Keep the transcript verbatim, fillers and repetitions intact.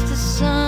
the sun.